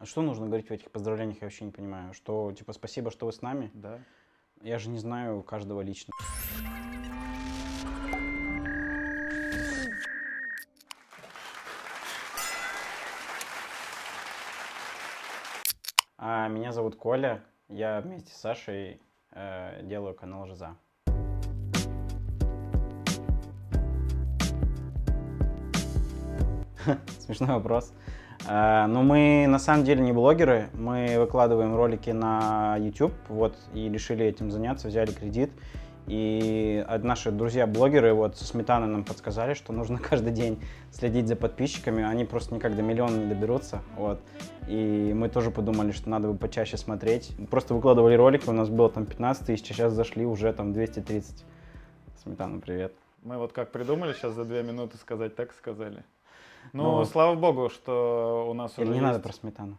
А что нужно говорить в этих поздравлениях, я вообще не понимаю. Что, типа, спасибо, что вы с нами? Да. Я же не знаю каждого лично. А меня зовут Коля, я вместе с Сашей делаю канал ЖИЗА. Смешной вопрос. Но мы на самом деле не блогеры, мы выкладываем ролики на YouTube, вот, и решили этим заняться, взяли кредит. И наши друзья-блогеры вот со Сметаны нам подсказали, что нужно каждый день следить за подписчиками, они просто никак до миллиона не доберутся, вот. И мы тоже подумали, что надо бы почаще смотреть. Просто выкладывали ролики, у нас было там 15 тысяч, сейчас зашли уже там 230. Сметана, привет. Мы вот как придумали сейчас за 2 минуты сказать, так и сказали. Ну, слава богу, что у нас уже не надо про сметану.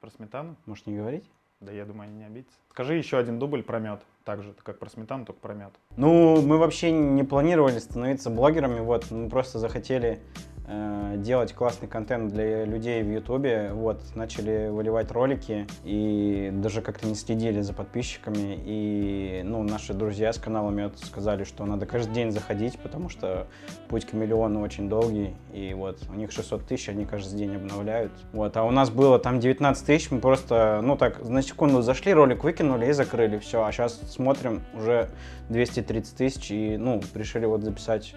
Про сметану? Может, не говорить? Да я думаю, они не обидятся. Скажи еще один дубль про мед. Так же, как про сметану, только про мед. Ну, мы вообще не планировали становиться блогерами. Вот, мы просто захотели делать классный контент для людей в Ютубе. Вот, начали выливать ролики и даже как-то не следили за подписчиками. И, ну, наши друзья с канала Мед сказали, что надо каждый день заходить, потому что путь к миллиону очень долгий. И вот, у них 600 тысяч, они каждый день обновляют. Вот, а у нас было там 19 тысяч, мы просто, ну, так, на секунду зашли, ролик выкинули и закрыли, все. А сейчас смотрим, уже 230 тысяч, и, ну, решили вот записать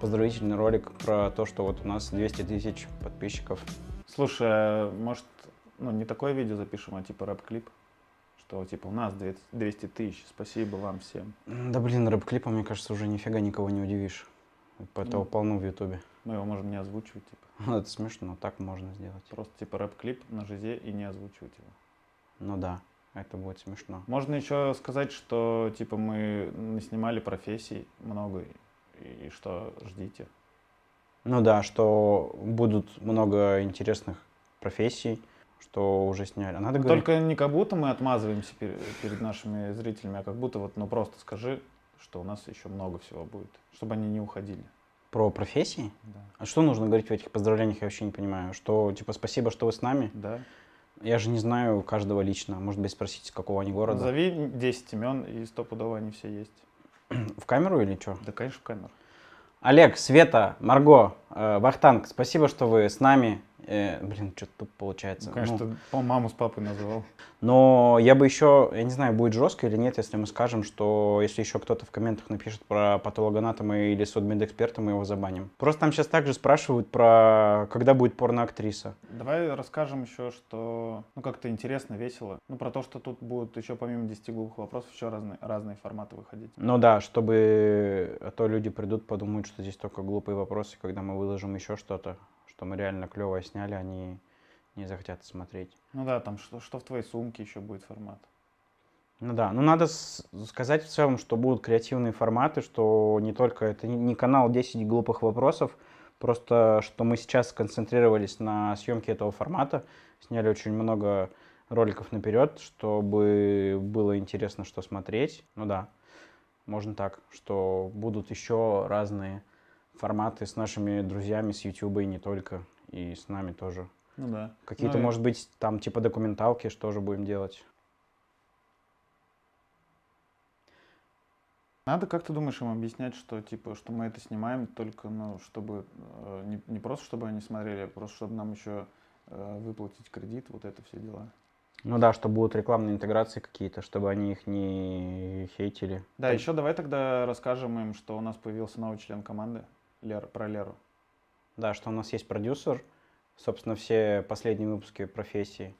поздравительный ролик про то, что вот у нас 200 тысяч подписчиков. Слушай, может, ну, не такое видео запишем, а типа рэп-клип? Что типа у нас 200 тысяч, спасибо вам всем. Да блин, рэп-клипом, мне кажется, уже нифига никого не удивишь. Этого полно в Ютубе. Мы его можем не озвучивать, типа. Это смешно, но так можно сделать. Просто типа рэп-клип на ЖИЗе и не озвучивать его. Ну да. Это будет смешно. Можно еще сказать, что типа мы снимали профессий много, и что ждите. Ну да, что будут много интересных профессий, что уже сняли. А надо говорить... Только не как будто мы отмазываемся перед нашими зрителями, а как будто вот, ну просто скажи, что у нас еще много всего будет, чтобы они не уходили. Про профессии? Да. А что нужно говорить в этих поздравлениях, я вообще не понимаю. Что типа спасибо, что вы с нами? Да. Я же не знаю каждого лично. Может быть, спросите, какого они города. Назови 10 имен, и стопудово они все есть. В камеру или что? Да, конечно, в камеру. Олег, Света, Марго, Вахтанг, спасибо, что вы с нами. Блин, что-то тут получается. Ну, конечно, ну, по маму с папой называл. Но я бы еще, я не знаю, будет жестко или нет, если мы скажем, что если еще кто-то в комментах напишет про патологоанатома или судмедэксперта, мы его забаним. Просто там сейчас также спрашивают про, когда будет порноактриса. Давай расскажем еще, что, ну, как-то интересно, весело. Ну, про то, что тут будут еще помимо 10 глупых вопросов еще разные форматы выходить. Ну да, чтобы, а то люди придут, подумают, что здесь только глупые вопросы, когда мы выложим еще что-то, что мы реально клево сняли, они не захотят смотреть. Ну да, там что в твоей сумке еще будет формат. Ну да, ну надо сказать в целом, что будут креативные форматы, что не только, это не канал 10 глупых вопросов, просто что мы сейчас сконцентрировались на съемке этого формата, сняли очень много роликов наперед, чтобы было интересно, что смотреть. Ну да, можно так, что будут еще разные форматы с нашими друзьями, с YouTube и не только, и с нами тоже. Ну да. Какие-то, может быть, там типа документалки, что же будем делать. Надо, как ты думаешь, им объяснять, что типа, что мы это снимаем только, ну, чтобы, не просто чтобы они смотрели, а просто чтобы нам еще выплатить кредит, вот это все дела. Ну да, что будут рекламные интеграции какие-то, чтобы они их не хейтили. Да, так... еще давай тогда расскажем им, что у нас появился новый член команды. Про Леру. Да, что у нас есть продюсер, собственно, все последние выпуски профессии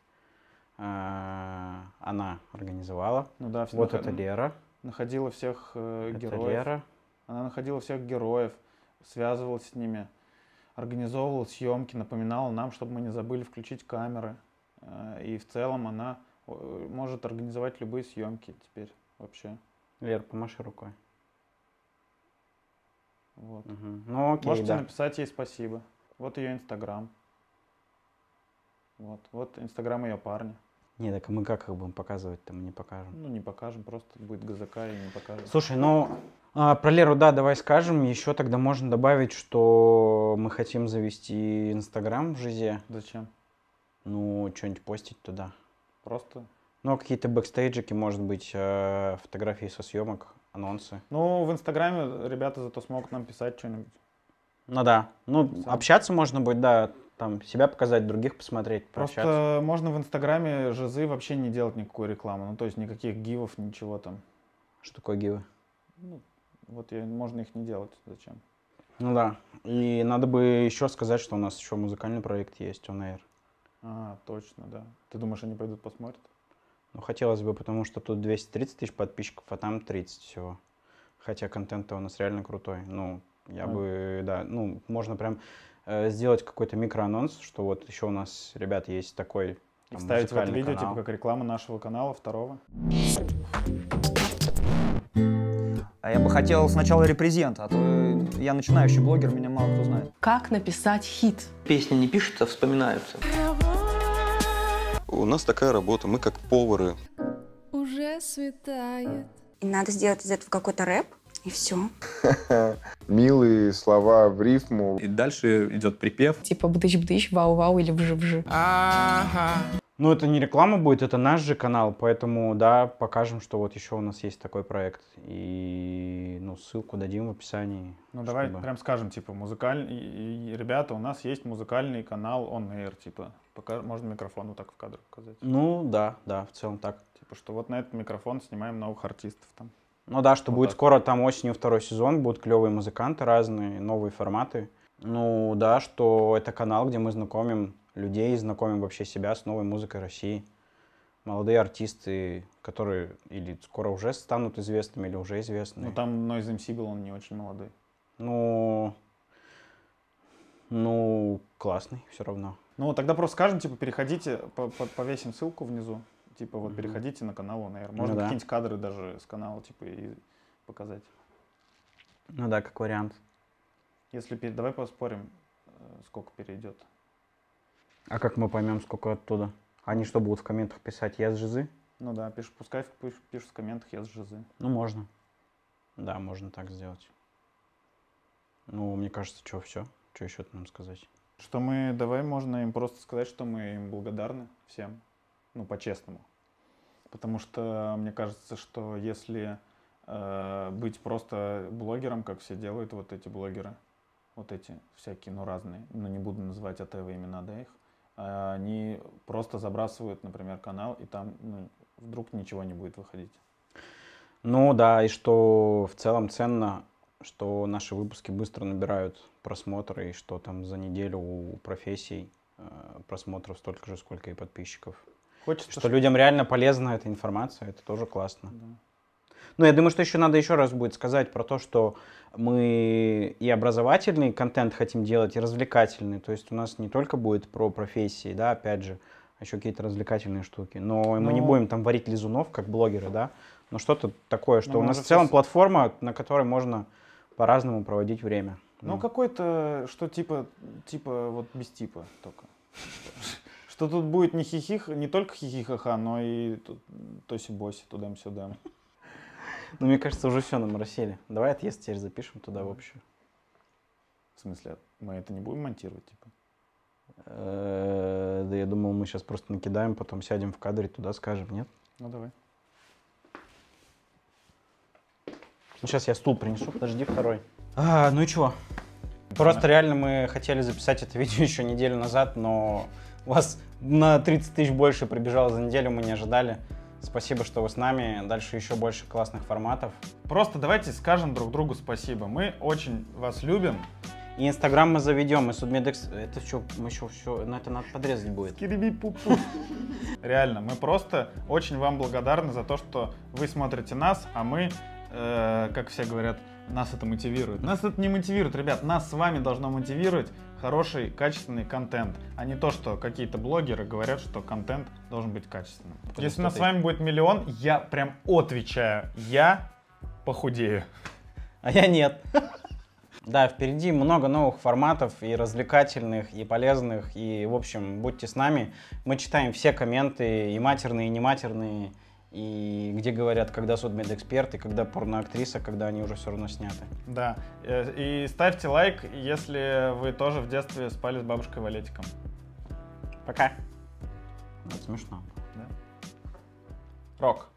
она организовала. Ну да, вот это Лера. Находила всех героев. Лера. Она находила всех героев, связывалась с ними, организовывала съемки, напоминала нам, чтобы мы не забыли включить камеры. И в целом она может организовать любые съемки теперь вообще. Лер, помаши рукой. Вот. Угу. Ну, окей, можете написать ей спасибо. Вот ее инстаграм. Вот инстаграм ее парня. Не, так мы как их будем показывать-то, мы не покажем. Ну, не покажем, просто будет ГЗК и не покажем. Слушай, ну, про Леру, да, давай скажем. Еще тогда можно добавить, что мы хотим завести инстаграм в ЖИЗе. Зачем? Ну, что-нибудь постить туда. Просто? Ну, какие-то бэкстейджики, может быть, фотографии со съемок, анонсы. Ну, в Инстаграме ребята зато смогут нам писать что-нибудь. Ну да. Ну, общаться можно будет, да. Там себя показать, других посмотреть, просто пообщаться. Можно в Инстаграме ЖИЗы вообще не делать никакой рекламы. Ну, то есть никаких гивов, ничего там. Что такое гивы? Ну, вот можно их не делать. Зачем? Ну да. И надо бы еще сказать, что у нас еще музыкальный проект есть, On Air. А, точно, да. Ты думаешь, они пойдут посмотрят? Ну, хотелось бы, потому что тут 230 тысяч подписчиков, а там 30 всего. Хотя контент-то у нас реально крутой. Ну, я бы, да, ну, можно прям... сделать какой-то микроанонс, что вот еще у нас, ребят, есть такой там, вставить в это видео, канал. Типа как реклама нашего канала, второго. Я бы хотел сначала репрезент, а то я начинающий блогер, меня мало кто знает. Как написать хит? Песни не пишутся, вспоминаются. У нас такая работа, мы как повары. Уже светает. И надо сделать из этого какой-то рэп. И все. Милые слова в рифму. И дальше идет припев. Типа бдыщ-бдыщ, вау-вау или вжи-вжи. Ну, это не реклама будет, это наш же канал, поэтому, да, покажем, что вот еще у нас есть такой проект. И, ну, ссылку дадим в описании. Ну, давай прям скажем, типа, музыкальный... Ребята, у нас есть музыкальный канал On Air, типа. Пока можно микрофон вот так в кадр показать. Ну, да, да, в целом так. Типа, что вот на этот микрофон снимаем новых артистов там. Ну да, что вот будет так. Скоро там осенью второй сезон, будут клевые музыканты разные, новые форматы. Ну да, что это канал, где мы знакомим людей, знакомим вообще себя с новой музыкой России. Молодые артисты, которые или скоро уже станут известными, или уже известны. Ну там Noise M был, он не очень молодой. Ну, классный все равно. Ну тогда просто скажем, типа, переходите, повесим ссылку внизу. Типа, вот переходите на канал On Air. Можно какие-нибудь кадры даже с канала, типа, и показать. Ну да, как вариант. Если давай поспорим, сколько перейдет. А как мы поймем, сколько оттуда? Они что, будут в комментах писать «Я с ЖИЗы»? Ну да, пускай пишут в комментах «Я с ЖИЗы». Ну, можно. Да, можно так сделать. Ну, мне кажется, что все. Что еще нам сказать? Что мы, давай, можно им просто сказать, что мы им благодарны всем. Ну, по-честному. Потому что мне кажется, что если быть просто блогером, как все делают вот эти блогеры, вот эти всякие, ну, разные, ну, не буду называть от этого имена, да, их, они просто забрасывают, например, канал, и там, ну, вдруг ничего не будет выходить. Ну, да, и что в целом ценно, что наши выпуски быстро набирают просмотры, и что там за неделю у профессий просмотров столько же, сколько и подписчиков. Хочется, что людям реально полезна эта информация, это тоже классно. Да. Ну, я думаю, что еще надо еще раз будет сказать про то, что мы и образовательный контент хотим делать, и развлекательный. То есть у нас не только будет про профессии, да, опять же, еще какие-то развлекательные штуки. Но мы не будем там варить лизунов, как блогеры, да, но что-то такое, что у нас в целом платформа, на которой можно по-разному проводить время. Ну, какой-то, что типа вот без типа только. Что тут будет не хихих, не только хихихаха, но и тоси-боси, туда-сюда. Ну, мне кажется, уже все наморосили. Давай отъезд теперь запишем туда в общую. В смысле, мы это не будем монтировать, типа? Да я думал, мы сейчас просто накидаем, потом сядем в кадре, туда скажем, нет? Ну, давай. Ну, сейчас я стул принесу, подожди, второй. Ну и чего? Просто реально мы хотели записать это видео еще неделю назад, но... У вас на 30 тысяч больше прибежало за неделю, мы не ожидали. Спасибо, что вы с нами. Дальше еще больше классных форматов. Просто давайте скажем друг другу спасибо. Мы очень вас любим. И Инстаграм мы заведем, и Судмедэкс... Это что, мы еще все... Ну, это надо подрезать будет. Реально, мы просто очень вам благодарны за то, что вы смотрите нас, а мы, как все говорят, нас это мотивирует. Нас это не мотивирует, ребят, нас с вами должно мотивировать хороший, качественный контент, а не то, что какие-то блогеры говорят, что контент должен быть качественным. Если у нас с вами будет миллион, я прям отвечаю, я похудею. А я нет. Да, впереди много новых форматов, и развлекательных, и полезных, и, в общем, будьте с нами. Мы читаем все комменты, и матерные, и нематерные. И где говорят, когда судмедэксперты, когда порноактриса, когда они уже все равно сняты. Да, и ставьте лайк, если вы тоже в детстве спали с бабушкой Валетиком. Пока. Смешно. Да? Рок.